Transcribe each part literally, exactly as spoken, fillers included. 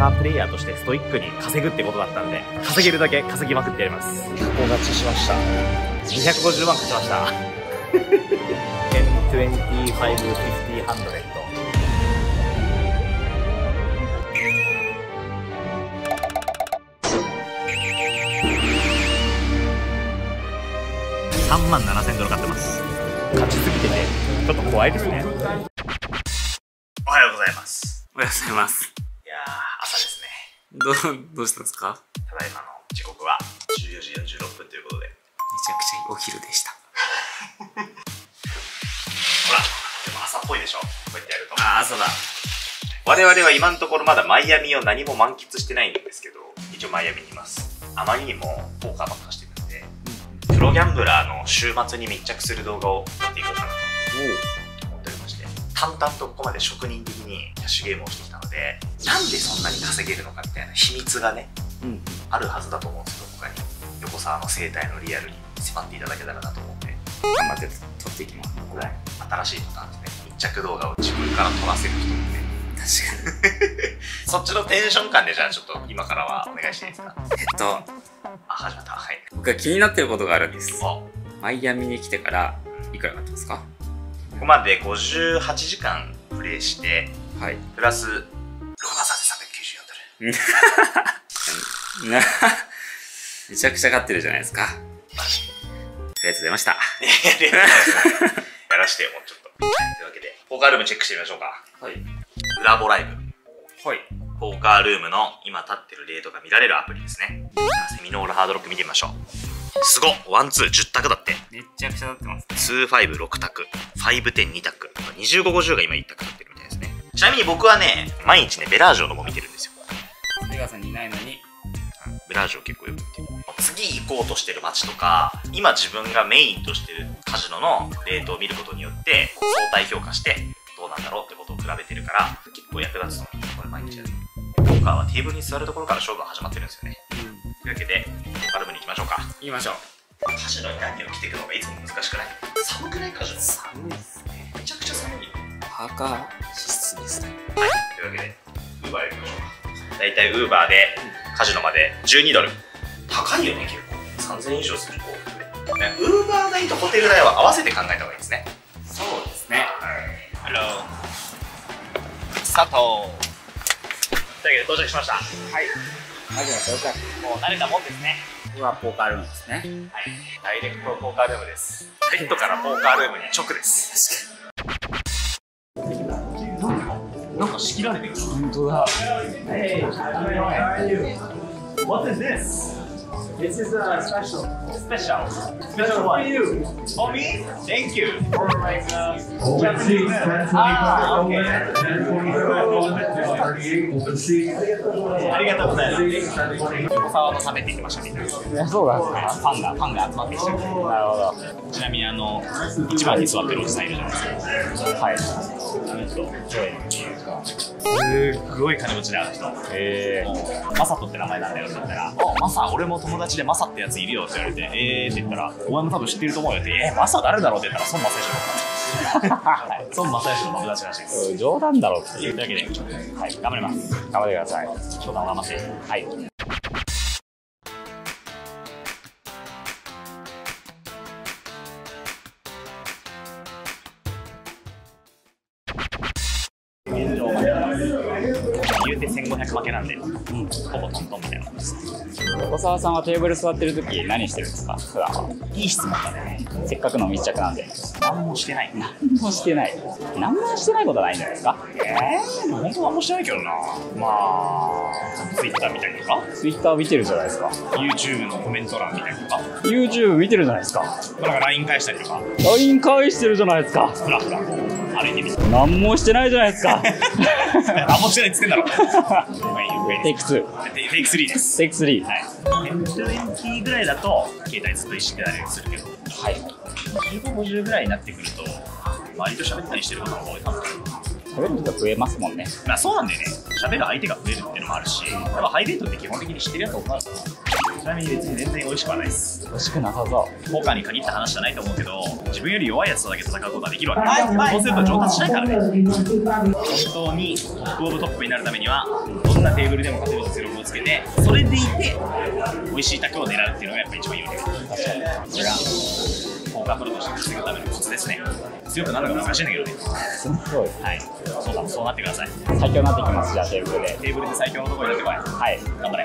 タープレイヤーとしてストイックに稼ぐってことだったんで、稼げるだけ稼ぎまくってやります。加工勝ちしました。にひゃくごじゅうまん勝ちました。テン、トゥエンティーファイブ、フィフティー、ハンドレッド。さんまんななせんドル買ってます。勝ちすぎててちょっと怖いですね。おはようございます。おはようございます。いやー、朝ですね。ど、どうしたんですか？ただいまの時刻はじゅうよじよんじゅうろっぷんということで、めちゃくちゃお昼でした。ほら、でも朝っぽいでしょ、こうやってやると。ああ、朝だ。我々は今のところまだマイアミを何も満喫してないんですけど、一応マイアミにいます。あまりにもポーカーばっかしてるんで、プロギャンブラーの週末に密着する動画を撮っていこうかなと思っておりまして、淡々とここまで職人的にキャッシュゲームをしてきたので、なんでそんなに稼げるのかみたいな秘密がね、うん、あるはずだと思うんですけど、他に横澤の生態のリアルに迫っていただけたらなと思って、頑張って撮っていきます。はい、新しいパターンですね。密着動画を自分から撮らせる人もね。確かに。そっちのテンション感で、じゃあちょっと今からはお願いしていいですか？えっとあ、始まった。はい。僕が気になってることがあるんです。マイアミに来てからいくらになったんですか？ここまでごじゅうはちじかんプレイして、はい、プラスろくまんさんぜんさんびゃくきゅうじゅうよんドル。めちゃくちゃ勝ってるじゃないですか。ありがとうございました。やらしてよ、もうちょっと。というわけで、ポーカールームチェックしてみましょうか。はい。ブラボライブ。はい。ポーカールームの今立ってるレートが見られるアプリですね。セミノールハードロック見てみましょう。すごっ、ワンツーじゅう択だって。めっちゃくちゃなってますね。ツーファイブろく択、ファイブテンに択、にじゅうごごじゅうが今いち択立ってるみたいですね。ちなみに僕はね、毎日ね、ベラージョのも見てるんですよ。出川さんにいないのに、ベラージョ結構よく見てる。次行こうとしてる街とか、今自分がメインとしてるカジノのレートを見ることによって、相対評価して、どうなんだろうってことを比べてるから、結構役立つと思うんですよ、これ毎日やる。ポーカーはテーブルに座るところから勝負が始まってるんですよね。うん、というわけで、ポーカールームに行きましょうか。行きましょう。カジノに何を着ていくのがいつも難しくない？寒くない？カジノ寒いですね。めちゃくちゃ寒い。パーカー必須ですね。はい、というわけでウーバー行きましょうか。だいたいウーバーでカジノまでじゅうにドル。高いよね、結構さんぜんえん以上する。ウーバー代とホテル代は合わせて考えた方がいいですね。そうですね。ハロー佐藤。というわけで到着しました。はい。マジの到着。もう慣れたもんですね。今ポーカールームですね。はい。ダイレクトポーカールームです。ベッドからポーカールームに直です。なんかなんか仕切られてる。本当だ。What is this? This is a special, special, special one. For me? Thank you. For like Japanese. Ah, okay. ありがとうございます。横澤と食べてきましたみたいな。そうなんですか。パンがパンが集まってきてる。なるほど。ちなみにあの一番に座ってるおじさんいるじゃないですか。はい。すごい金持ちである人。ええ。マサトって名前なんだよって言ったら、マサ俺も友達でマサってやついるよって言われて、えーって言ったら、お前も多分知ってると思うよって、えー、マサ誰だろうって言ったら、孫正義の孫正義の友達らしいです。冗談だろうって言うだけで、はい、頑張ります。頑張ってください。今日も頑張って。はい。言うてせんごひゃく負けなんで、うん、ほぼトントンみたいなことです。横澤さんはテーブル座ってるとき何してるんですか、普段は。いい質問だね。せっかくの密着なんで。何もしてない。何もしてない。何もしてないことはないんじゃないですか。えー、本当何もしてないけどな。まあ、Twitter 見たりとか。Twitter 見てるじゃないですか。YouTube のコメント欄見たりとか。YouTube 見てるじゃないですか。なんか ライン 返したりとか。ライン 返してるじゃないですか。ふらふら歩いてみて。何もしてないじゃないですか。何もしてないっつってんだろ。テイクツー。テイクスリーです。テイクスリー。はい。エムにじゅう ぐらいだと携帯ずっと意識があれするけど、はい、じゅうご、ごじゅうぐらいになってくると周りと喋ったりしてることが多いかも。喋る人増えますもんね。まあそうなんだよね。喋る相手が増えるっていうのもあるし、多分ハイレートって基本的に知ってるやつが多いから。ちなみに別に全然美味しくはないです。美味しくなさそう。ポーカーに限った話じゃないと思うけど、自分より弱いやつだけ戦うことはできるわけ。そうすると上達しないからね。本当にトップオブトップになるためには、どんなテーブルでも勝てる実力をつけて、それでいて美味しい卓を狙うっていうのがやっぱ一番いいわけです。確かにこれがポーカープロとして稼ぐためのコツですね。強くなるのが難しいんだけどね。すごい。はい。そうだ、そうなってください。最強になっていきます。じゃあテーブルで。テーブルで最強のところになってこい。はい。頑張れ。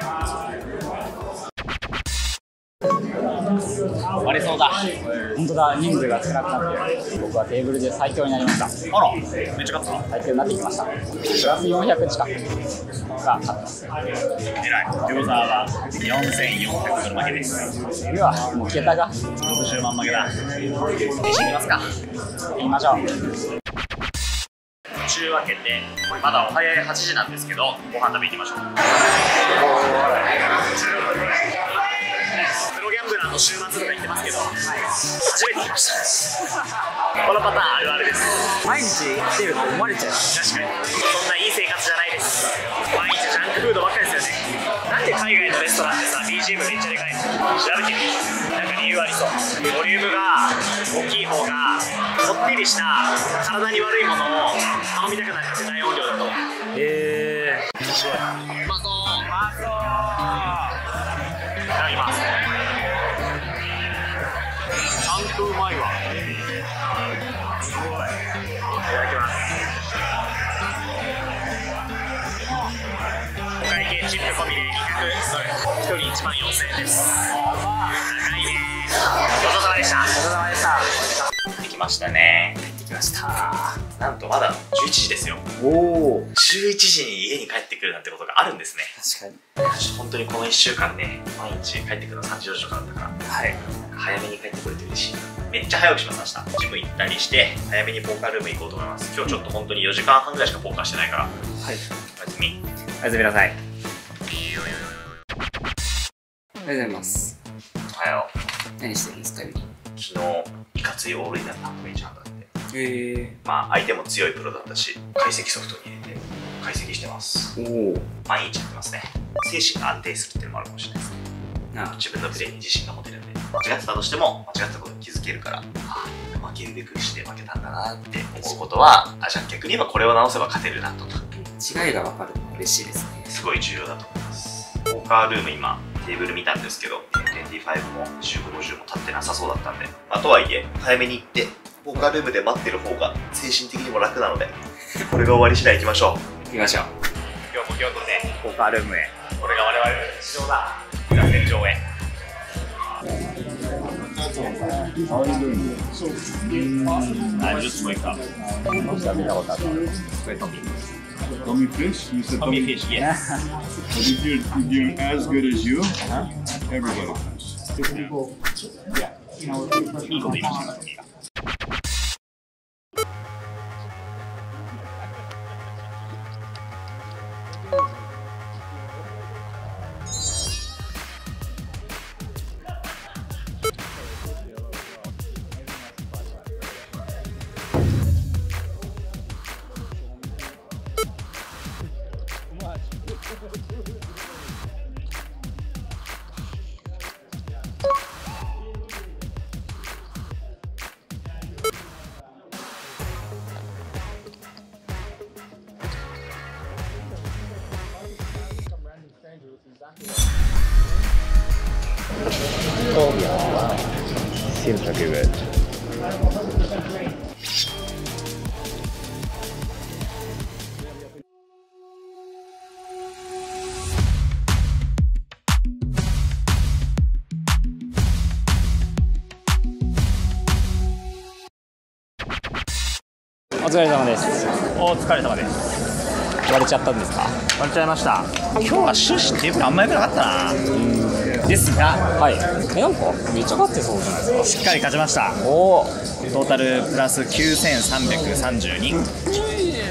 割れそうだ。本当だ。人数が少なくなってる。僕はテーブルで最強になりました。あら。めっちゃ勝った。最強になってきました。プラスよんひゃく近くが勝ってます。えらい。餃子はよんせんよんひゃくの負けです。ではもう桁がろくじゅうまん負けだ。飯行きますか。行きましょう。というわけで、まだお早いはちじなんですけど、ご飯食べ行きましょう。プロギャンブラーの週末とか行ってますけど、初めて来ました。このパターンあるあるです。毎日来てると思われちゃう。確かに。そんないい生活じゃないです。毎日ジャンクフードばっかりですよね。なんで海外のレストランでさ、ビージーエム めっちゃでかいの？調べてみて。なんか理由ありそう。ボリュームが大きい方が、こってりした体に悪いものを頼みたくなるって大音量だと。へぇー。面白い。うまそう。うまそう。いただきます。ちゃんとうまいわ。すごい。いただきます。チップ込みでにひゃくドル、一人いちまんよんせんえんです。高いね。ごちそうさまでした。ごちそうさまでした。できましたね。できました。なんとまだじゅういちじですよ。おお。じゅういちじに家に帰ってくるなんてことがあるんですね。確かに。本当にこのいっしゅうかんね、毎日帰ってくるのさんじよじとかだったから。はい。早めに帰ってこれて嬉しい。めっちゃ早起きしました。ジム行ったりして早めにポーカールーム行こうと思います。今日ちょっと本当によじかんはんぐらいしかポーカーしてないから。はい。おやすみ。おやすみなさい。おはようございます。おはよう。何してるんですか？昨日いかついオールインナーのメイジャーだって。へえー、まあ相手も強いプロだったし、解析ソフトに入れて解析してます。おお。毎日やってますね。精神が安定するっていうのもあるかもしれないですね。な自分のプレーに自信が持てるんで、間違ってたとしても間違ったことに気づけるから、負けるべくして負けたんだなって思うことは、あ、じゃあ逆に言えばこれを直せば勝てるなとか、違いが分かるの嬉しいですね。すごい重要だと思います。ポーカールーム今テーブル見たんですけど、にじゅうご、ごじゅうもじゅうご、ごじゅうも立ってなさそうだったんで、まあ、とはいえ早めに行ってポーカールームで待ってる方が精神的にも楽なので、これが終わり次第行きましょう。行きましょう。今日も京都でポーカールームへ。これが我々の日常だ。グラフェル上へ。How are you doing? I just wake up. Tommy fish? You said Tommy fish, yes. But if you're, if you're as good as you, everybody comes. People, yeah. You know, people leave us. Seems like a good.お疲れ様です。お疲れ様です。割れちゃったんですか？割れちゃいました。今日は終始テーブルあんま良くなかったな。ですが、はい。え、なんかめっちゃ勝ってそうじゃないですか？しっかり勝ちました。おお。トータルプラスきゅうせんさんびゃくさんじゅうに。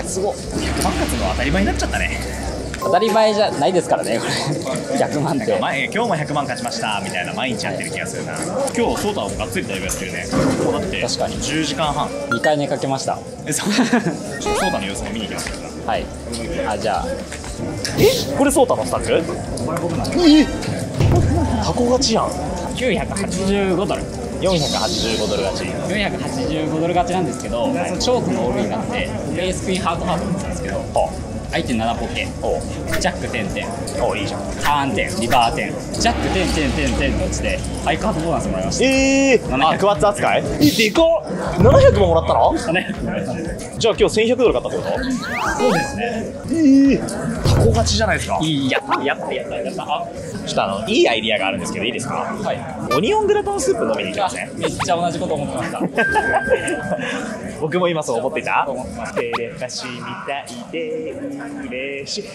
すごい。ひゃくまん勝つの当たり前になっちゃったね。当たり前じゃないですからね、これ。ひゃくまんって。前、今日もひゃくまん勝ちましたみたいな毎日やってる気がするな。今日ソータもがっつりだいぶやってるね。だって確かにじゅうじかんはん。にかい寝かけました。え、そう。ソータの様子も見に行きました。はい。あ、じゃあ、え、これソータのスタッフ？えっ箱勝ちやん。きゅうひゃくはちじゅうごドル、よんひゃくはちじゅうごドル勝ち、よんひゃくはちじゅうごドル勝ちなんですけど、はい、ショートのオールインがあってフェイスクイーンハートハートだったんですけど、相手ななポケ、ジャックじゅってん、おいいじゃん、ターンじゅう、リバーじゅう、ジャックじゅう、じゅう、じゅう、じゅうと落ちて、アイカードボーナスもらいました。えー、あ、クワッツ扱いでかっ、ななひゃくももらったの？ななひゃくもらいました。じゃあ、今日せんひゃくドル買ったってこと？そうですね。えー、タコ勝ちじゃないですか。いい、やった、やった、やった、やった。あ、ちょっとあの、いいアイディアがあるんですけど、いいですか？はい。オニオングラタンスープ飲みに行きますね。めっちゃ同じこと思ってました。僕も今そう思ってた。テレパシーみたいで嬉しい。I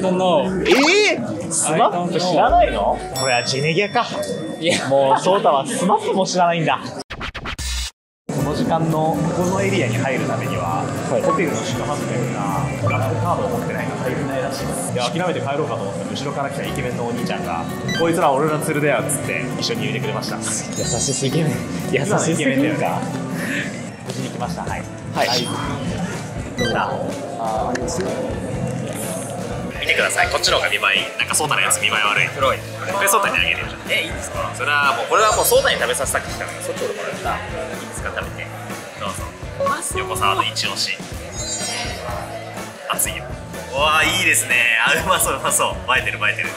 don't know。えー、スマップ知らないの？これはジェネギャか。いや、もうソータはスマップも知らないんだ。この時間のこのエリアに入るためには、はい、ホテルの宿泊券がブラックカードを持ってないと入れないらしいです。で、諦めて帰ろうかと思ったら、後ろから来たイケメンのお兄ちゃんが「こいつら俺ら連れだよ」っつって一緒に入れてくれました。優しいイケメン、優しいイケメンというか無事に来ました。はいはい、どうだ、あー、見てください、こっちの方が見栄え、なんかソータのやつ見栄え悪い、黒い、これソータにあげるよ。え、いいんですか？それはもう、これはもうソータに食べさせたくて来たので、そっちほどもらった。いいですか、食べてどうぞ。横澤の一押し、熱いよ。うわー、いいですね。あ、うまそう、うまそう、映えてる、映えてる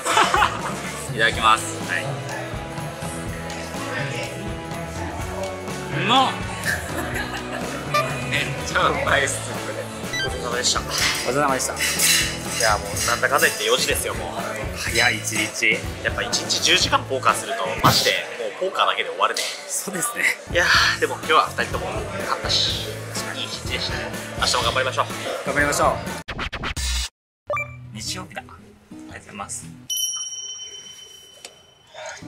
いただきます。はい、うまっめっちゃうまいっす。ごちそうさまでした。ごちそうさまでした。いや、もうなんだかんだ言ってよじですよ。もう早い一日。やっぱ一日じゅうじかんポーカーするとマジでもうポーカーだけで終わるね。そうですね。いやー、でも今日はふたりとも勝ったし、いい一日でしたね。明日も頑張りましょう。頑張りましょう。日曜日だ。ありがとうございます。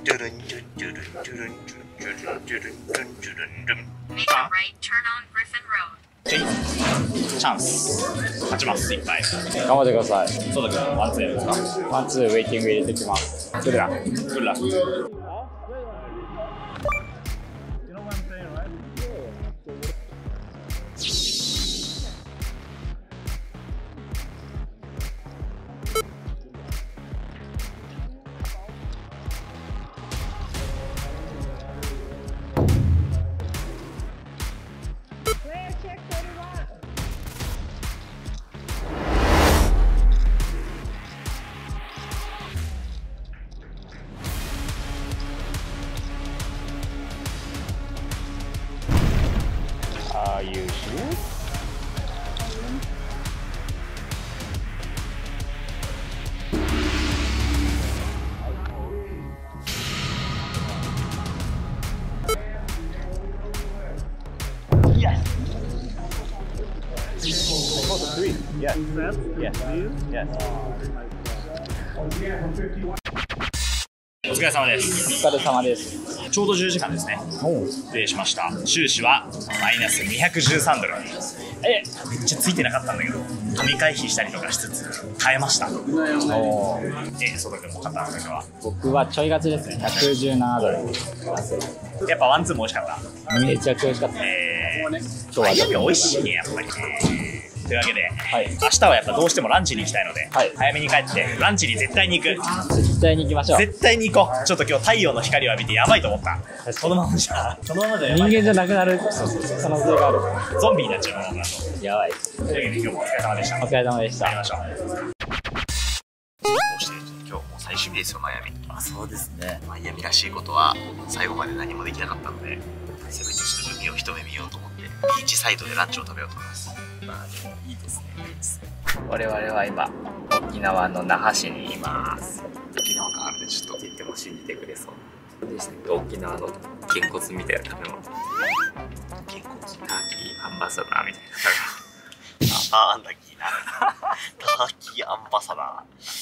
ドゥルンドゥルンドゥルンドゥルンドゥルンドゥルンドゥルンドゥルン。Make a right turn on Griffin Road。チャンス勝ちます。いっぱい頑張ってください。そうだけど、ワンツーですか？ワンツーウェイティング入れてきます。どれだ、どれだ。Yes. Yes. Yes. お疲れ様です。お疲れ様です。ちょうどじゅうじかんですね。失礼しました。収支はマイナスにひゃくじゅうさんドル。え、めっちゃついてなかったんだけど、紙回避したりとかしつつ買えました。おお。え、そうだけど買ったんですか？僕はちょい勝ちですね。ひゃくじゅうななドル。やっぱワンツーも美味しかった。めちゃくちゃ美味しかった。ええ。今日は美味しいね、やっぱりね。というわけで、はい、明日はやっぱどうしてもランチに行きたいので、はい、早めに帰ってランチに絶対に行く。絶対に行きましょう。絶対に行こう。ちょっと今日太陽の光を浴びてやばいと思った。このままじゃ、このままじゃやばい。人間じゃなくなる。そうそうそう。可能性がある。ゾンビになっちゃうのだと。やばい。というわけで今日もお疲れ様でした。お疲れ様でした。やりましょう。今日も最終日ですよ、マイアミ。あ、そうですね。マイアミらしいことは最後まで何もできなかったので、せめてちょっと海を一目見ようと思って、ビーチサイドでランチを食べようと思います。まあでもいいですね。我々は今沖縄の那覇市にいます。沖縄感あるでちょっと言っても信じてくれそうでしたけど、沖縄のげんこつみたいな食べ物、げんこつターキーアンバサダーみたいな食べ物、ああんだきなターキーアンバサダー新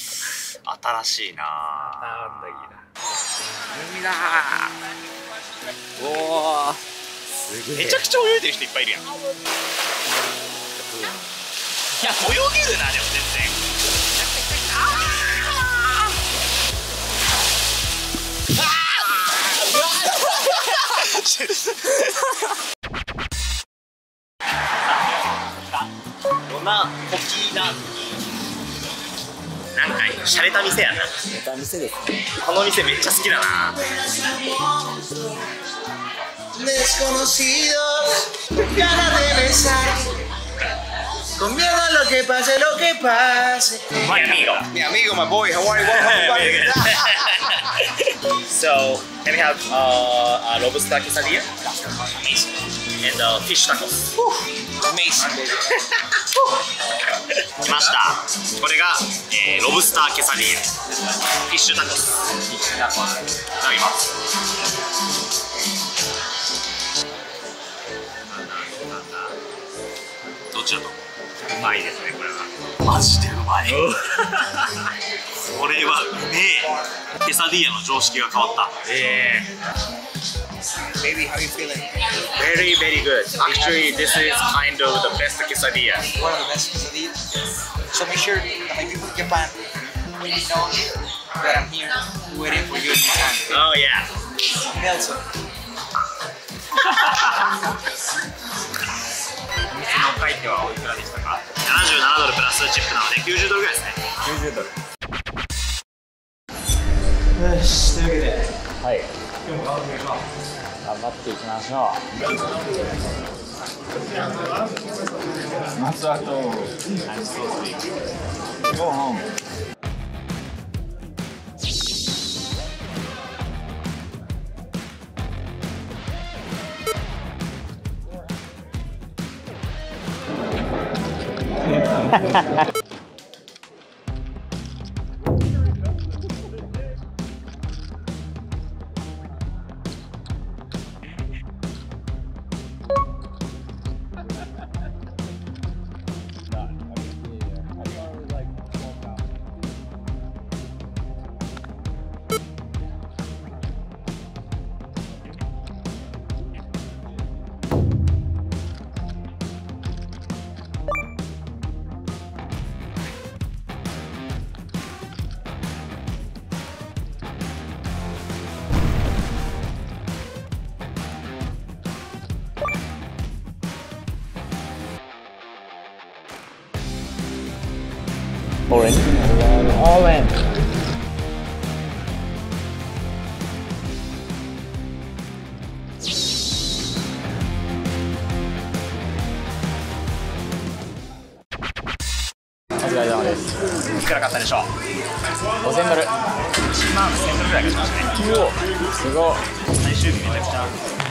しいなあ、あんだきな海だー。おお、すげえ、めちゃくちゃ泳いでる人いっぱいいるやん。いや、泳げるな、でも全然。どんなコキーダンキーなんか洒落た店やな。洒落た店ですね。この店めっちゃ好きだな。My amigo. Mi amigo, my boy. How are you? So, can we have uh, a lobster quesadilla? Amazing. And uh, fish tacos. Amazing. 来ました。これが、えー、ロブスターケサリーフィッシュタコス。いただきます。どっちだと思う？うまいですねこれは。マジでうまい。これはうめえ。ケサディーヤの常識が変わった。えーBaby, how are you feeling? Very, very good. Actually, this is kind of the best quesadilla. One of the best quesadillas? Yes. So make sure that my people in Japan really know that I'm here waiting for you in Japan. Oh, yeah. Nelson. seventy-sevenドルプラスチップなのでninetyドルぐらいですね。きゅうじゅうドル。よし、というわけで、はい。今日も頑張ってみましょう。頑張っていきましょう。松田とご飯。Orange. Orange.お疲れ様です。いくら買ったでしょう。五千ドル。一万千ドルぐらい買いましたね。おお、すごい。最終日めちゃくちゃ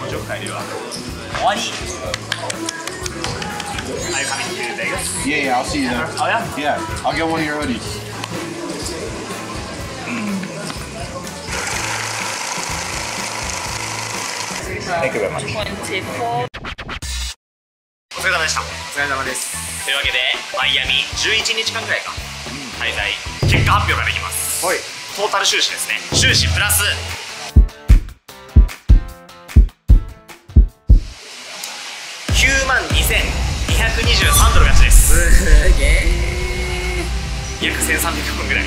気持ちよく帰れるわ。終わり。Are you coming to Vegas? Yeah, yeah, I'll see you there. Oh, yeah? Yeah, I'll get one of your hoodies. Thank you very much. お疲れ様でした。お疲れ様です。というわけで、マイアミじゅういちにちかんくらいか、滞在、結果発表ができます。はい。トータル収支ですね。収支プラス、きゅうまんにせんにひゃくにじゅうさんドル勝ちです。約千三百分ぐらい。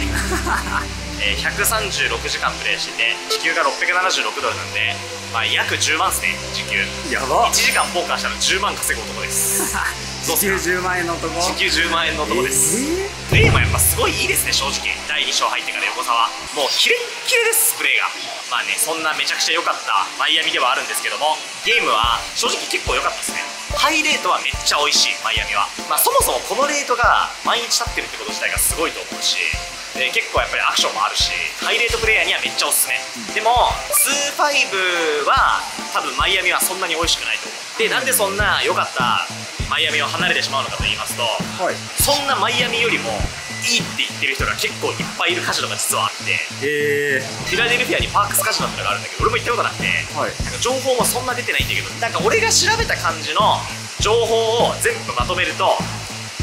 えー、百三十六時間プレイしてて、時給が六百七十六ドルなんで、まあ約十万ですね。時給。やば。いちじかんポーカーしたら十万稼ぐ男です。どうすか？時給十万円の男。時給十万円の男です。プレイもやっぱすごいいいですね。正直。だいにしょう入ってから横澤、もうキレッキレです。プレイが。まあね、そんなめちゃくちゃ良かったマイアミではあるんですけども、ゲームは正直結構良かったですね。ハイレートはめっちゃ美味しい、マイアミは。まあ、そもそもこのレートが毎日立ってるってこと自体がすごいと思うし、で結構やっぱりアクションもあるし、ハイレートプレイヤーにはめっちゃおすすめ。うん、でもツーファイブは多分マイアミはそんなに美味しくないと思う。でなんでそんな良かったマイアミを離れてしまうのかと言いますと、はい、そんなマイアミよりもいいって言ってる人が結構いっぱいいるカジノが実はあって、へえ、フィラデルフィアにパークスカジノってのがあるんだけど、俺も行ったことなくて、はい、なんか情報もそんな出てないんだけど、なんか俺が調べた感じの情報を全部まとめると、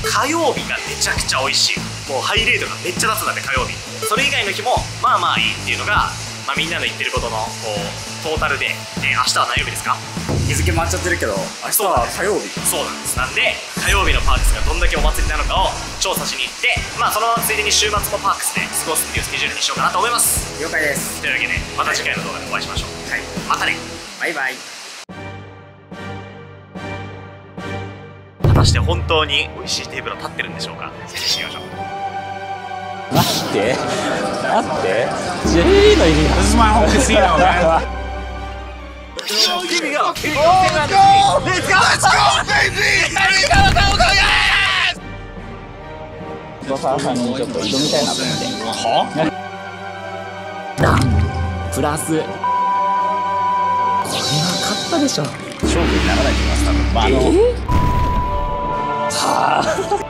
火曜日がめちゃくちゃ美味しい、もうハイレートがめっちゃ出すんだって火曜日、それ以外の日もまあまあいいっていうのが、まあ、みんなの言ってることのこうトータルで、えー、明日は何曜日ですか？日付回っちゃってるけど、明日は火曜日。そうなんです。なんで火曜日のパークスがどんだけお祭りなのかを調査しに行って、まあそのついでに週末もパークスで過ごすっていうスケジュールにしようかなと思います。了解です。というわけでまた次回の動画でお会いしましょう。はい。またね。バイバイ。果たして本当に美味しいテーブルは立ってるんでしょうか。ぜひしましょう。待って待ってジェリーの意味が This is my home casino, man. Oh, here we go. Here we go. Let's go. Let's go, baby. Let's go, go, go, yes. バファーさんにちょっと挑みたいなと思って。は？プラスこれは勝ったでしょ。勝負にならないと思います。多分。はあ。